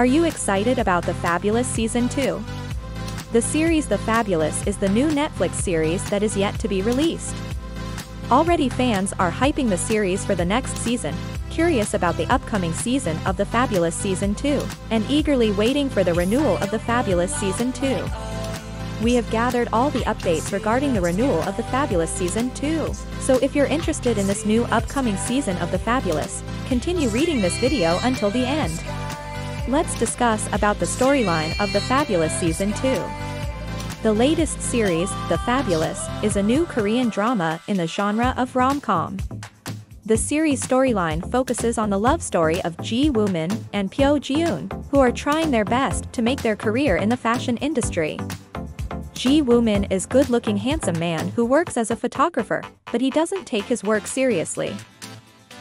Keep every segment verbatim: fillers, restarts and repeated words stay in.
Are you excited about The Fabulous Season two? The series The Fabulous is the new Netflix series that is yet to be released. Already fans are hyping the series for the next season, curious about the upcoming season of The Fabulous Season two, and eagerly waiting for the renewal of The Fabulous Season two. We have gathered all the updates regarding the renewal of The Fabulous Season two, so if you're interested in this new upcoming season of The Fabulous, continue reading this video until the end. Let's discuss about the storyline of The Fabulous Season two. The latest series, The Fabulous, is a new Korean drama in the genre of rom-com. The series' storyline focuses on the love story of Ji Woo-min and Pyo Ji-eun, who are trying their best to make their career in the fashion industry. Ji Woo-min is a good-looking handsome man who works as a photographer, but he doesn't take his work seriously.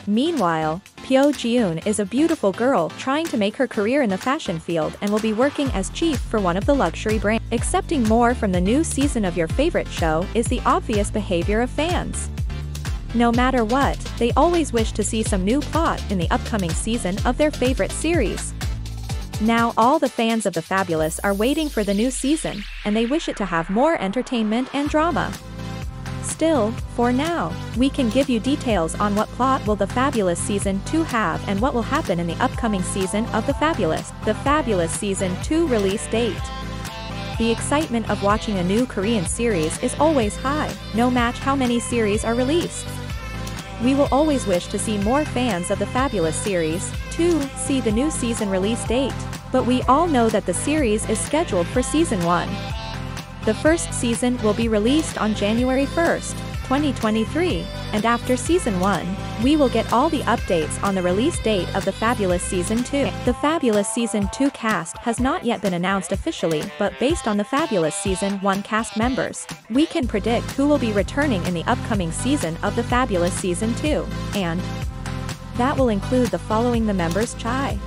Meanwhile, Pyo Ji-eun is a beautiful girl trying to make her career in the fashion field and will be working as chief for one of the luxury brands. Accepting more from the new season of your favorite show is the obvious behavior of fans. No matter what, they always wish to see some new plot in the upcoming season of their favorite series. Now all the fans of The Fabulous are waiting for the new season, and they wish it to have more entertainment and drama. Still, for now, we can give you details on what plot will The Fabulous Season two have and what will happen in the upcoming season of The Fabulous. The Fabulous Season two release date. The excitement of watching a new Korean series is always high, no matter how many series are released. We will always wish to see more fans of The Fabulous series to see the new season release date, but we all know that the series is scheduled for Season one. The first season will be released on January first, twenty twenty-three, and after Season one, we will get all the updates on the release date of The Fabulous Season two. The Fabulous Season two cast has not yet been announced officially, but based on The Fabulous Season one cast members, we can predict who will be returning in the upcoming season of The Fabulous Season two, and that will include the following the members: Choi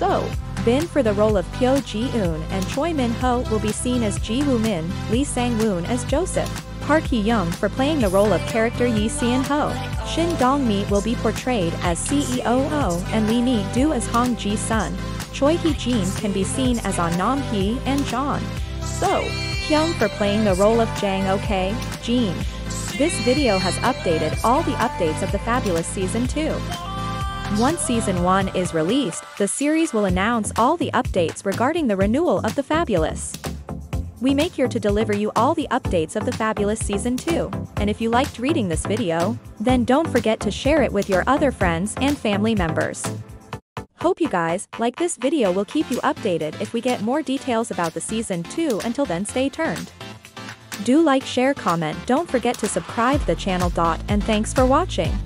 Min-Ho for the role of Pyo Ji-eun, and Choi Min-Ho will be seen as Ji Woo-min, Lee Sang-Woon as Joseph, Park Hee-Young for playing the role of character Lee Sang-ho, Shin Dong-Mi will be portrayed as C E O O, and Lee Ni-Do as Hong Ji-sun. Choi Hee-Jin can be seen as On Nam-hee and John So-hyung for playing the role of Jang Ok-jin. This video has updated all the updates of The Fabulous Season two. Once Season one is released, the series will announce all the updates regarding the renewal of The Fabulous. We make here to deliver you all the updates of The Fabulous Season two, and if you liked reading this video, then don't forget to share it with your other friends and family members. Hope you guys like this video. Will keep you updated if we get more details about the Season two. Until then, stay tuned. Do like, share, comment, don't forget to subscribe the channel. And thanks for watching.